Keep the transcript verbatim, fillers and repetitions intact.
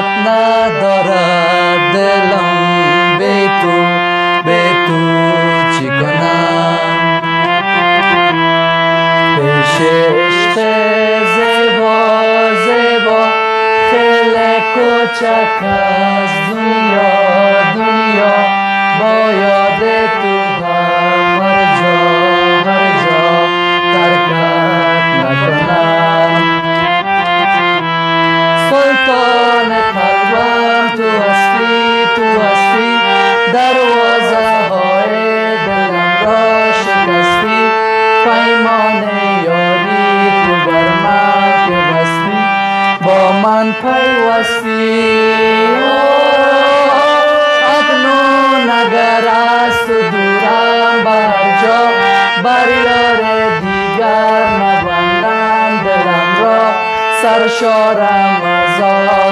طاقت ندارد دلم بی تو بی تو چی کنم؟ پیش عشق زیبا زیبا خیلی کوچک از دنیا دنیا با یاد تو هر جا هر جا ترکت نکنم. سلطان قلبم تو هستی تو هستی، دروازه های دلم را شکستی، پیمان یاری تو بر من که بستی، با من پیوستی. اگر از تو دورم بر جا بر یار دیگر نبندم دلم را، سرشارم از آن